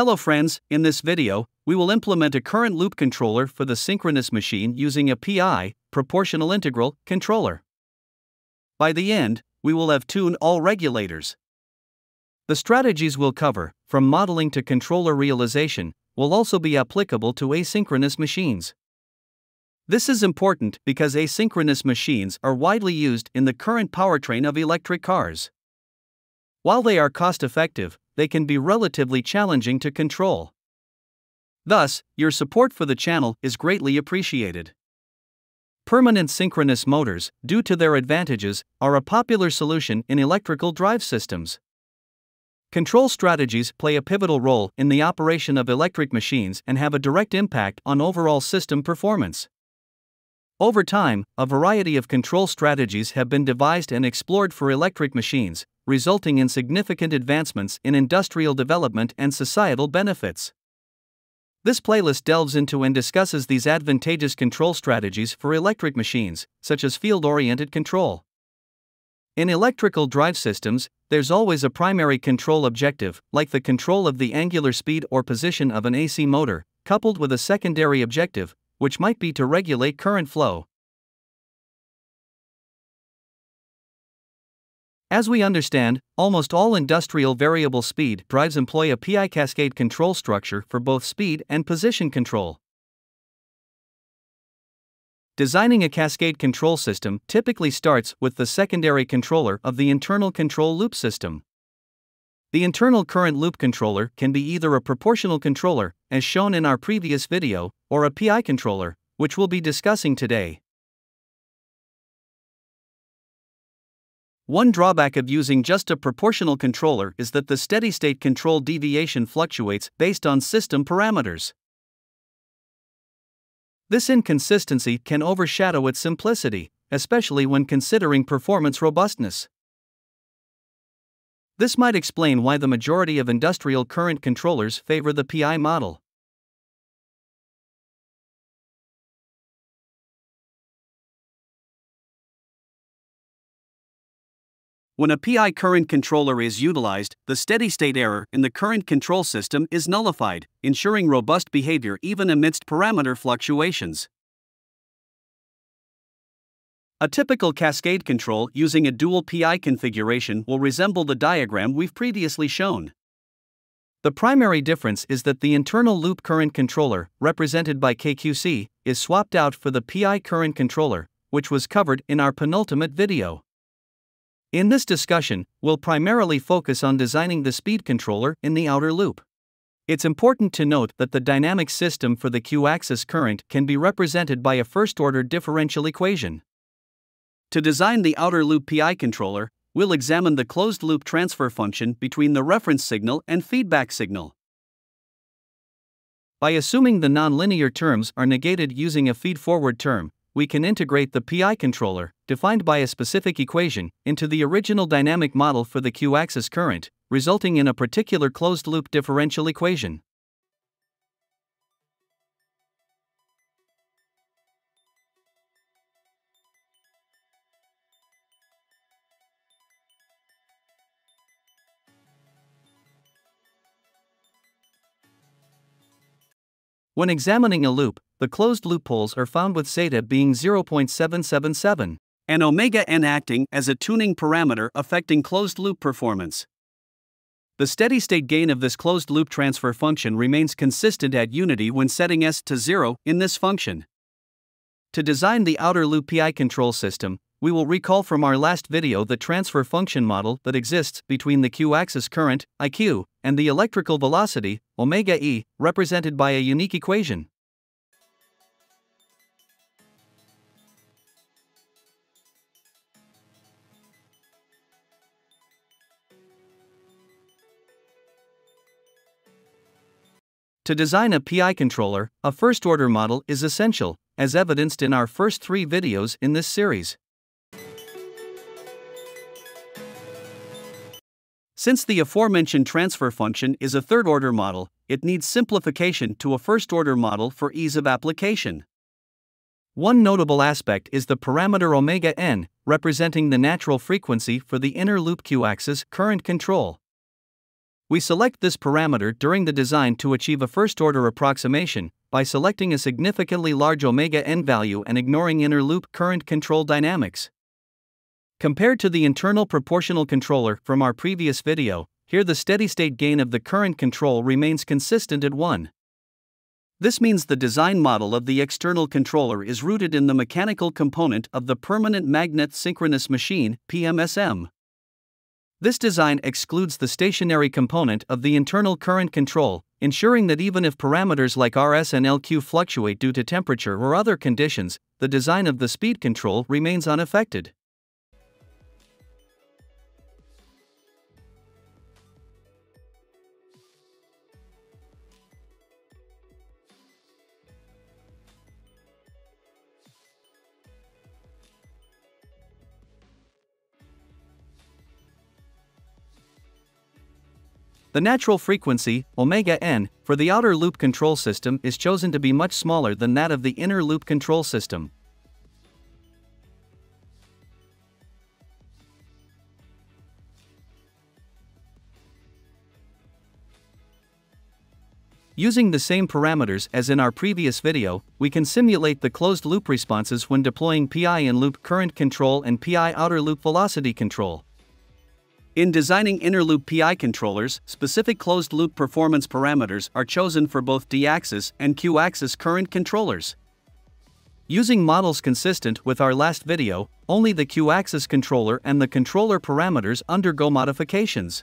Hello friends, in this video, we will implement a current loop controller for the synchronous machine using a PI, proportional integral, controller. By the end, we will have tuned all regulators. The strategies we'll cover, from modeling to controller realization, will also be applicable to asynchronous machines. This is important because asynchronous machines are widely used in the current powertrain of electric cars. While they are cost-effective, they can be relatively challenging to control. Thus, your support for the channel is greatly appreciated. Permanent synchronous motors, due to their advantages, are a popular solution in electrical drive systems. Control strategies play a pivotal role in the operation of electric machines and have a direct impact on overall system performance. Over time, a variety of control strategies have been devised and explored for electric machines, resulting in significant advancements in industrial development and societal benefits. This playlist delves into and discusses these advantageous control strategies for electric machines, such as field-oriented control. In electrical drive systems, there's always a primary control objective, like the control of the angular speed or position of an AC motor, coupled with a secondary objective, which might be to regulate current flow. As we understand, almost all industrial variable speed drives employ a PI cascade control structure for both speed and position control. Designing a cascade control system typically starts with the secondary controller of the internal control loop system. The internal current loop controller can be either a proportional controller, as shown in our previous video, or a PI controller, which we'll be discussing today. One drawback of using just a proportional controller is that the steady-state control deviation fluctuates based on system parameters. This inconsistency can overshadow its simplicity, especially when considering performance robustness. This might explain why the majority of industrial current controllers favor the PI model. When a PI current controller is utilized, the steady-state error in the current control system is nullified, ensuring robust behavior even amidst parameter fluctuations. A typical cascade control using a dual PI configuration will resemble the diagram we've previously shown. The primary difference is that the internal loop current controller, represented by KQC, is swapped out for the PI current controller, which was covered in our penultimate video. In this discussion, we'll primarily focus on designing the speed controller in the outer loop. It's important to note that the dynamic system for the Q-axis current can be represented by a first-order differential equation. To design the outer loop PI controller, we'll examine the closed-loop transfer function between the reference signal and feedback signal. By assuming the nonlinear terms are negated using a feed-forward term, we can integrate the PI controller, defined by a specific equation, into the original dynamic model for the Q-axis current, resulting in a particular closed-loop differential equation. When examining a loop, the closed loop poles are found with zeta being 0.777, and omega n acting as a tuning parameter affecting closed loop performance. The steady-state gain of this closed loop transfer function remains consistent at unity when setting s to 0 in this function. To design the outer loop PI control system, we will recall from our last video the transfer function model that exists between the Q-axis current, IQ, and the electrical velocity, omega e, represented by a unique equation. To design a PI controller, a first-order model is essential, as evidenced in our first three videos in this series. Since the aforementioned transfer function is a third-order model, it needs simplification to a first-order model for ease of application. One notable aspect is the parameter omega n, representing the natural frequency for the inner loop Q-axis current control. We select this parameter during the design to achieve a first-order approximation by selecting a significantly large omega n value and ignoring inner loop current control dynamics. Compared to the internal proportional controller from our previous video, here the steady-state gain of the current control remains consistent at 1. This means the design model of the external controller is rooted in the mechanical component of the permanent magnet synchronous machine (PMSM). This design excludes the stationary component of the internal current control, ensuring that even if parameters like Rs and Lq fluctuate due to temperature or other conditions, the design of the speed control remains unaffected. The natural frequency, omega n, for the outer loop control system is chosen to be much smaller than that of the inner loop control system. Using the same parameters as in our previous video, we can simulate the closed-loop responses when deploying PI in-loop current control and PI outer-loop velocity control. In designing inner-loop PI controllers, specific closed-loop performance parameters are chosen for both D-axis and Q-axis current controllers. Using models consistent with our last video, only the Q-axis controller and the controller parameters undergo modifications.